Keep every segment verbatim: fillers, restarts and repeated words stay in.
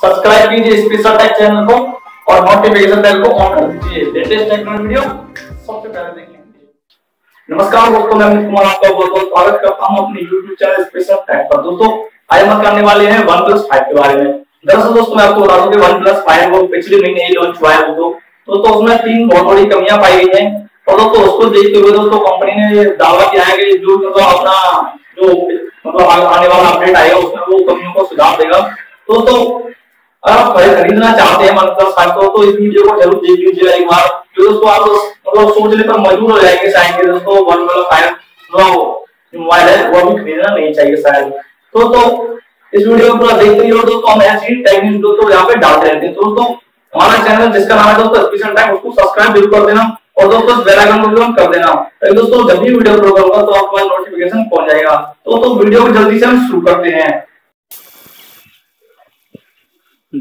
Subscribe कीजिए special take channel को और नोटिफिकेशन बेल को ऑन कर दीजिए लेटेस्ट टेक्नोलॉजी वीडियो सबसे पहले देखने के लिए। नमस्कार दोस्तों, मैं अमित कुमार आपका बहुत बहुत स्वागत करता हूं अपने YouTube चैनल स्पेशल टेक पर। दोस्तों आज हम करने वाले हैं वन प्लस फाइव के बारे में। दरअसल दोस्तों मैं आपको बता दूं कि वन प्लस फाइव वो पिछले महीने ही लॉन्च हुआ है। दोस्तों दोस्तों उसमें तीन बहुत बड़ी कमियां पाई गई हैं और दोस्तों उसको देखते हुए दोस्तों कंपनी ने दावा किया है कि जो मतलब अपना जो मतलब आने वाला अपडेट आएगा उसमें वो कमियों को सुधार देगा। दोस्तों अगर आप खरीदना चाहते हैं वन प्लस फाइव को तो इस वीडियो को जरूर देख लीजिएगा एक बार। जो दोस्तों आप मतलब सोचने पर मजबूर हो जाएंगे शायद दोस्तों वन प्लस फाइव जो मोबाइल है वो भी खरीदना नहीं चाहिए शायद। तो तो इस वीडियो को पूरा देखते रहिए दोस्तों, हम ऐसी टेक न्यूज़ दोस्तों यहाँ पे डालते रहते हैं। दोस्तों हमारा चैनल जिसका नाम है दोस्तों स्पेशल टेक, उसको सब्सक्राइब जरूर कर देना और दोस्तों बेल आइकन को क्लिक कर देना ताकि दोस्तों जब भी वीडियो अपलोड होगा तो आपको नोटिफिकेशन पहुंच जाएगा। दोस्तों वीडियो को जल्दी से हम शुरू करते हैं।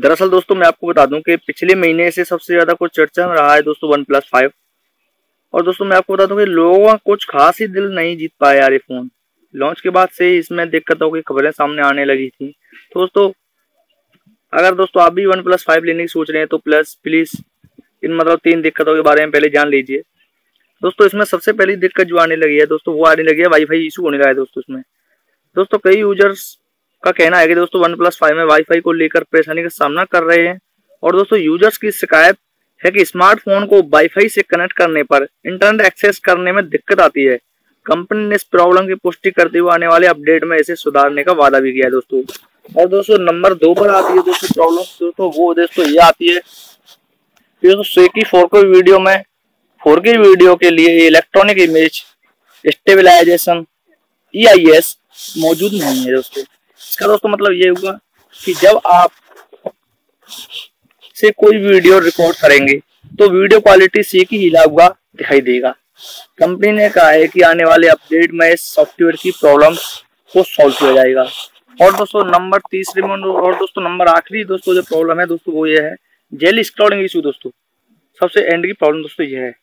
दरअसल दोस्तों मैं आपको बता दूं कि पिछले महीने से सबसे ज़्यादा कुछ चर्चा में रहा है दोस्तों वन प्लस फाइव। और दोस्तों मैं आपको बता दूं कि लोगों का कुछ खास ही दिल नहीं जीत पाया यार ये फ़ोन। लॉन्च के बाद से इसमें दिक्कतों की खबरें सामने आने लगी थी। दोस्तों अगर दोस्तों आप भी वन प्लस फाइव लेने की सोच रहे हैं तो प्लस प्लीज़ इन मतलब तीन दिक्कतों के बारे में पहले जान लीजिए। दोस्तों इसमें सबसे पहली दिक्कत जो आने लगी है दोस्तों वो आने लगी है वाईफाई इशू होने लगा है दोस्तों इसमें। दोस्तों कई यूजर्स का कहना है कि दोस्तों वन प्लस फाइव में वाईफाई को लेकर परेशानी का सामना कर रहे हैं और दोस्तों यूजर्स की शिकायत है कि स्मार्टफोन को वाईफाई से कनेक्ट करने पर इंटरनेट एक्सेस करने में दिक्कत आती है। कंपनी ने इस प्रॉब्लम की पुष्टि करते हुए आने वाले अपडेट में इसे सुधारने का वादा भी किया है दोस्तों। और दोस्तों नंबर दो पर आती है दोस्तों प्रॉब्लम दोस्तों वो दोस्तों ये आती है दोस्तों फोर के वीडियो में फोर के वीडियो के लिए electronic image stabilization E I S मौजूद नहीं है दोस्तों। इसका दोस्तों मतलब ये हुआ कि जब आप से कोई वीडियो रिकॉर्ड करेंगे तो वीडियो क्वालिटी से की हिला हुआ दिखाई देगा। कंपनी ने कहा है कि आने वाले अपडेट में इस सॉफ्टवेयर की प्रॉब्लम को सॉल्व किया जाएगा। और दोस्तों नंबर तीसरे में और दोस्तों नंबर आखिरी दोस्तों जो प्रॉब्लम है दोस्तों वो ये है जेल स्क्रॉलिंग इशू। दोस्तों सबसे एंड की प्रॉब्लम दोस्तों ये है।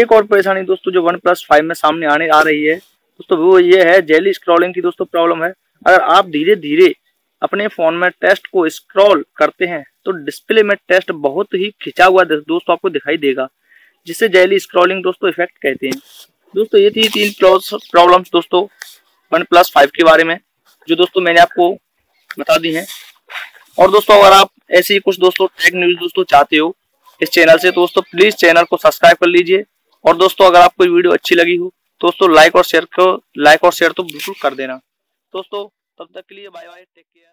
एक और परेशानी दोस्तों जो वन प्लस फाइव में सामने आने आ रही है दोस्तों वो ये है जेल स्क्रॉलिंग की दोस्तों प्रॉब्लम है। अगर आप धीरे धीरे अपने फ़ोन में टेक्स्ट को स्क्रॉल करते हैं तो डिस्प्ले में टेक्स्ट बहुत ही खिंचा हुआ दोस्तों आपको दिखाई देगा जिसे जेली स्क्रॉलिंग दोस्तों इफेक्ट कहते हैं। दोस्तों ये थी तीन प्रॉब्लम्स दोस्तों वन प्लस फाइव के बारे में जो दोस्तों मैंने आपको बता दी हैं। और दोस्तों अगर आप ऐसी कुछ दोस्तों टेक न्यूज़ दोस्तों चाहते हो इस चैनल से दोस्तों प्लीज़ चैनल को सब्सक्राइब कर लीजिए। और दोस्तों अगर आपको वीडियो अच्छी लगी हो दोस्तों लाइक और शेयर को लाइक और शेयर तो बिल्कुल कर देना। दोस्तों तब तक के लिए बाय बाय, टेक केयर।